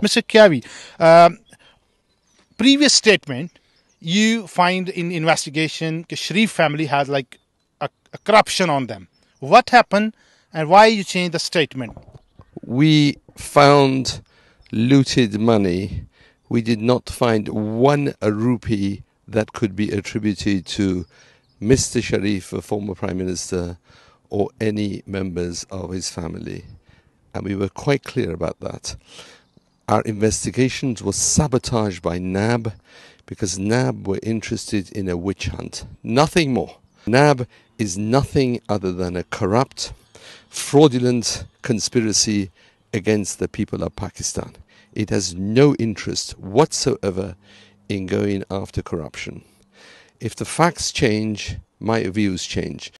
Mr. Kaveh, previous statement you find in investigation that Sharif family has like a corruption on them. What happened and why you changed the statement? We found looted money. We did not find one rupee that could be attributed to Mr. Sharif, a former Prime Minister, or any members of his family. And we were quite clear about that. Our investigations were sabotaged by NAB because NAB were interested in a witch hunt. Nothing more. NAB is nothing other than a corrupt, fraudulent conspiracy against the people of Pakistan. It has no interest whatsoever in going after corruption. If the facts change, my views change.